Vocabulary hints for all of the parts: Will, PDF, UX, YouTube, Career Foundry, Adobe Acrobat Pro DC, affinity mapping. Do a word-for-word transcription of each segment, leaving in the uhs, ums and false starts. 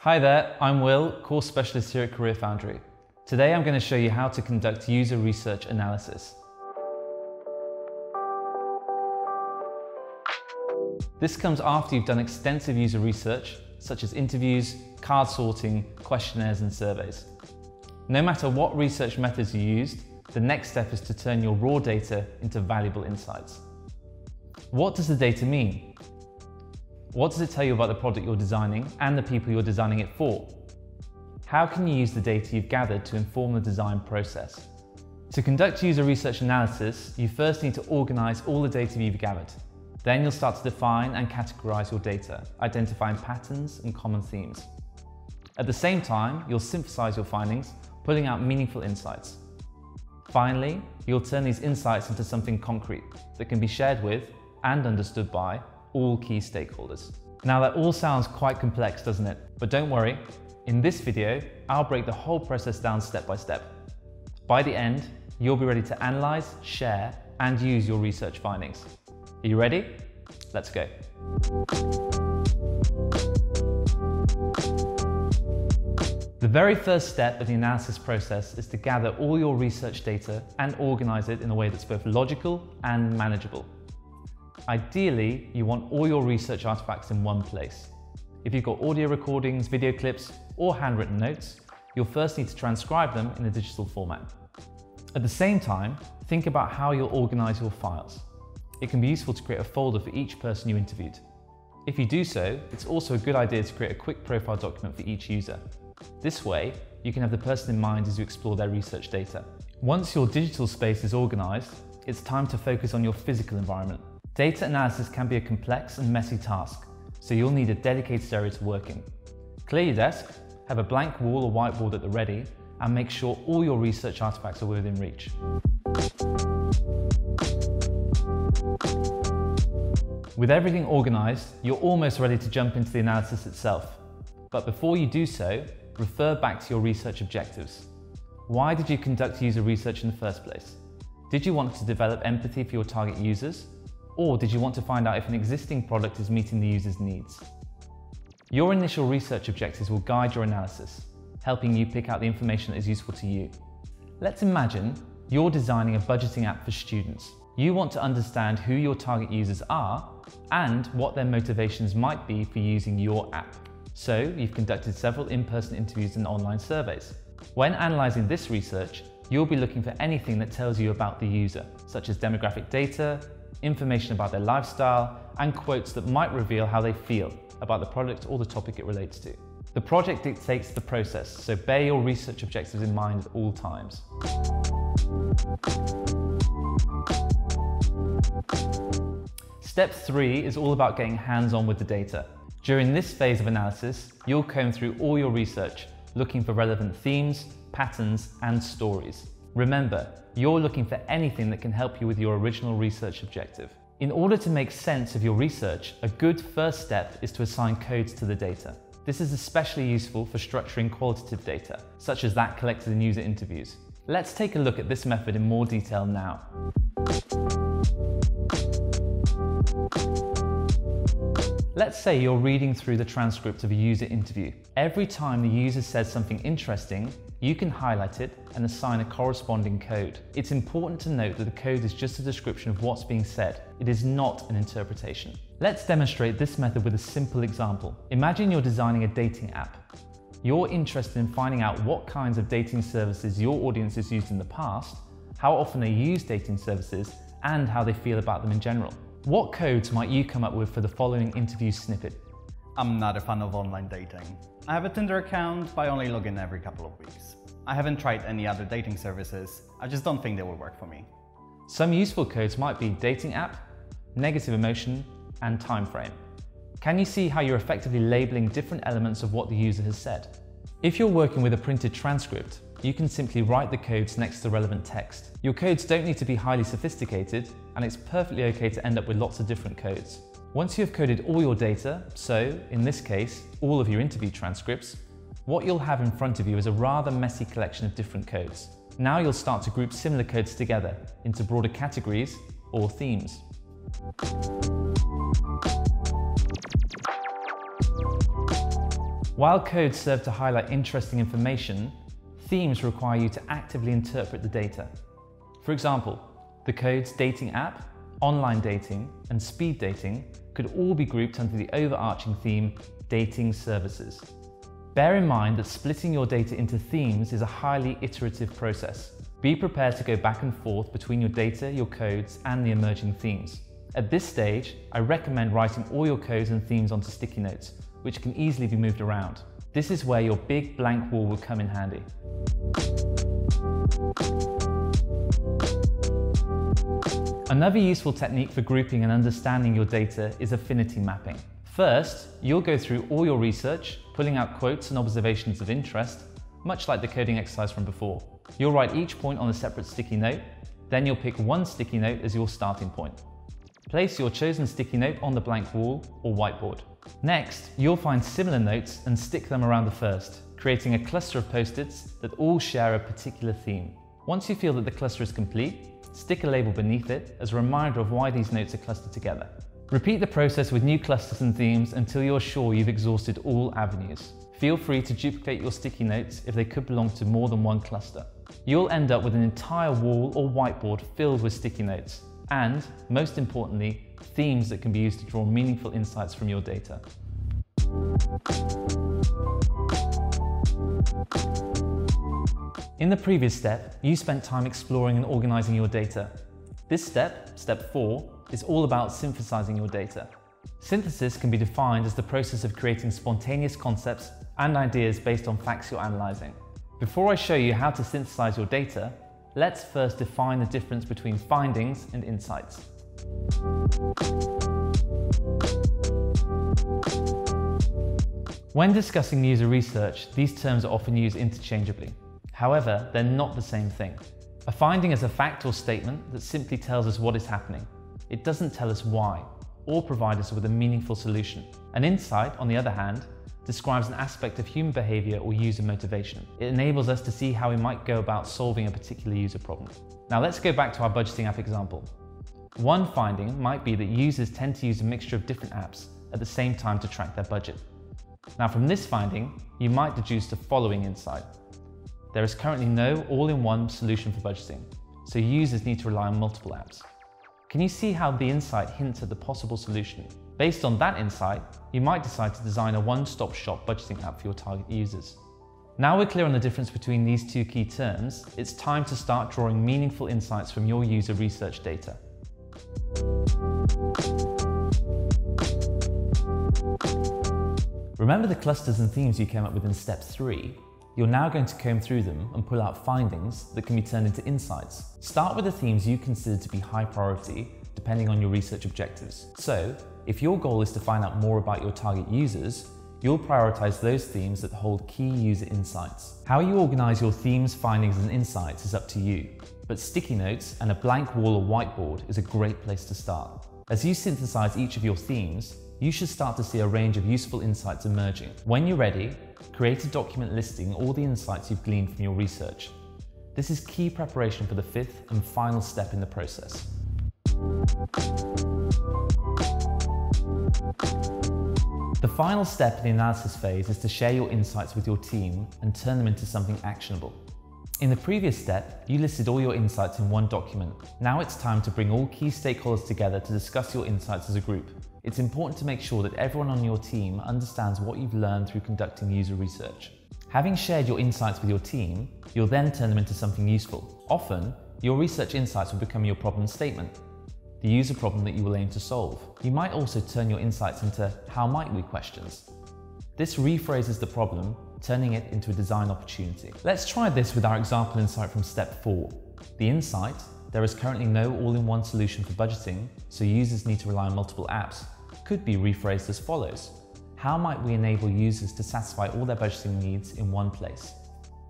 Hi there, I'm Will, Course Specialist here at Career Foundry. Today I'm going to show you how to conduct user research analysis. This comes after you've done extensive user research, such as interviews, card sorting, questionnaires and surveys. No matter what research methods you used, the next step is to turn your raw data into valuable insights. What does the data mean? What does it tell you about the product you're designing and the people you're designing it for? How can you use the data you've gathered to inform the design process? To conduct user research analysis, you first need to organize all the data you've gathered. Then you'll start to define and categorize your data, identifying patterns and common themes. At the same time, you'll synthesize your findings, pulling out meaningful insights. Finally, you'll turn these insights into something concrete that can be shared with and understood by all key stakeholders. Now that all sounds quite complex, doesn't it? But don't worry, in this video, I'll break the whole process down step by step. By the end, you'll be ready to analyze, share, and use your research findings. Are you ready? Let's go. The very first step of the analysis process is to gather all your research data and organize it in a way that's both logical and manageable. Ideally, you want all your research artifacts in one place. If you've got audio recordings, video clips, or handwritten notes, you'll first need to transcribe them in a digital format. At the same time, think about how you'll organize your files. It can be useful to create a folder for each person you interviewed. If you do so, it's also a good idea to create a quick profile document for each user. This way, you can have the person in mind as you explore their research data. Once your digital space is organized, it's time to focus on your physical environment. Data analysis can be a complex and messy task, so you'll need a dedicated area to work in. Clear your desk, have a blank wall or whiteboard at the ready, and make sure all your research artifacts are within reach. With everything organized, you're almost ready to jump into the analysis itself. But before you do so, refer back to your research objectives. Why did you conduct user research in the first place? Did you want to develop empathy for your target users? Or did you want to find out if an existing product is meeting the user's needs? Your initial research objectives will guide your analysis, helping you pick out the information that is useful to you. Let's imagine you're designing a budgeting app for students. You want to understand who your target users are and what their motivations might be for using your app. So you've conducted several in-person interviews and online surveys. When analyzing this research, you'll be looking for anything that tells you about the user, such as demographic data, information about their lifestyle, and quotes that might reveal how they feel about the product or the topic it relates to. The project dictates the process, so bear your research objectives in mind at all times. Step three is all about getting hands-on with the data. During this phase of analysis, you'll comb through all your research, looking for relevant themes, patterns, and stories. Remember, you're looking for anything that can help you with your original research objective. In order to make sense of your research, a good first step is to assign codes to the data. This is especially useful for structuring qualitative data, such as that collected in user interviews. Let's take a look at this method in more detail now. Let's say you're reading through the transcript of a user interview. Every time the user says something interesting, you can highlight it and assign a corresponding code. It's important to note that the code is just a description of what's being said. It is not an interpretation. Let's demonstrate this method with a simple example. Imagine you're designing a dating app. You're interested in finding out what kinds of dating services your audience has used in the past, how often they use dating services, and how they feel about them in general. What codes might you come up with for the following interview snippet? I'm not a fan of online dating. I have a Tinder account, but I only log in every couple of weeks. I haven't tried any other dating services. I just don't think they will work for me. Some useful codes might be dating app, negative emotion, and time frame. Can you see how you're effectively labeling different elements of what the user has said? If you're working with a printed transcript, you can simply write the codes next to the relevant text. Your codes don't need to be highly sophisticated, and it's perfectly okay to end up with lots of different codes. Once you've coded all your data, so in this case, all of your interview transcripts, what you'll have in front of you is a rather messy collection of different codes. Now you'll start to group similar codes together into broader categories or themes. While codes serve to highlight interesting information, themes require you to actively interpret the data. For example, the codes dating app, online dating, and speed dating could all be grouped under the overarching theme dating services. Bear in mind that splitting your data into themes is a highly iterative process. Be prepared to go back and forth between your data, your codes, and the emerging themes. At this stage, I recommend writing all your codes and themes onto sticky notes, which can easily be moved around. This is where your big blank wall will come in handy. Another useful technique for grouping and understanding your data is affinity mapping. First, you'll go through all your research, pulling out quotes and observations of interest, much like the coding exercise from before. You'll write each point on a separate sticky note, then you'll pick one sticky note as your starting point. Place your chosen sticky note on the blank wall or whiteboard. Next, you'll find similar notes and stick them around the first, creating a cluster of post-its that all share a particular theme. Once you feel that the cluster is complete, stick a label beneath it as a reminder of why these notes are clustered together. Repeat the process with new clusters and themes until you're sure you've exhausted all avenues. Feel free to duplicate your sticky notes if they could belong to more than one cluster. You'll end up with an entire wall or whiteboard filled with sticky notes and, most importantly, themes that can be used to draw meaningful insights from your data. In the previous step, you spent time exploring and organizing your data. This step, step four, is all about synthesizing your data. Synthesis can be defined as the process of creating spontaneous concepts and ideas based on facts you're analyzing. Before I show you how to synthesize your data, let's first define the difference between findings and insights. When discussing user research, these terms are often used interchangeably. However, they're not the same thing. A finding is a fact or statement that simply tells us what is happening. It doesn't tell us why, or provide us with a meaningful solution. An insight, on the other hand, describes an aspect of human behavior or user motivation. It enables us to see how we might go about solving a particular user problem. Now let's go back to our budgeting app example. One finding might be that users tend to use a mixture of different apps at the same time to track their budget. Now from this finding, you might deduce the following insight. There is currently no all-in-one solution for budgeting, so users need to rely on multiple apps. Can you see how the insight hints at the possible solution? Based on that insight, you might decide to design a one-stop shop budgeting app for your target users. Now we're clear on the difference between these two key terms, it's time to start drawing meaningful insights from your user research data. Remember the clusters and themes you came up with in step three? You're now going to comb through them and pull out findings that can be turned into insights. Start with the themes you consider to be high priority, depending on your research objectives. So, if your goal is to find out more about your target users, you'll prioritize those themes that hold key user insights. How you organize your themes, findings, and insights is up to you, but sticky notes and a blank wall or whiteboard is a great place to start. As you synthesize each of your themes, you should start to see a range of useful insights emerging. When you're ready, create a document listing all the insights you've gleaned from your research. This is key preparation for the fifth and final step in the process. The final step in the analysis phase is to share your insights with your team and turn them into something actionable. In the previous step, you listed all your insights in one document. Now it's time to bring all key stakeholders together to discuss your insights as a group. It's important to make sure that everyone on your team understands what you've learned through conducting user research. Having shared your insights with your team, you'll then turn them into something useful. Often, your research insights will become your problem statement, the user problem that you will aim to solve. You might also turn your insights into how might we questions. This rephrases the problem, turning it into a design opportunity. Let's try this with our example insight from step four. The insight, there is currently no all-in-one solution for budgeting, so users need to rely on multiple apps, could be rephrased as follows. How might we enable users to satisfy all their budgeting needs in one place?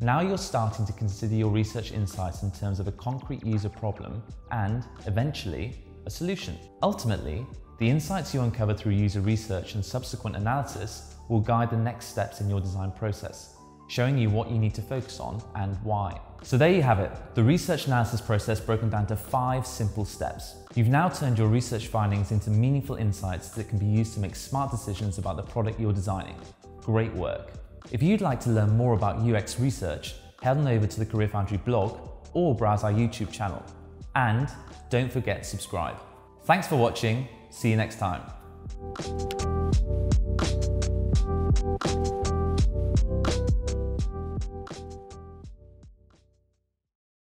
Now you're starting to consider your research insights in terms of a concrete user problem and, eventually, a solution. Ultimately, the insights you uncover through user research and subsequent analysis will guide the next steps in your design process, showing you what you need to focus on and why. So there you have it, the research analysis process broken down to five simple steps. You've now turned your research findings into meaningful insights that can be used to make smart decisions about the product you're designing. Great work. If you'd like to learn more about U X research, head on over to the Career Foundry blog or browse our YouTube channel. And don't forget to subscribe. Thanks for watching. See you next time.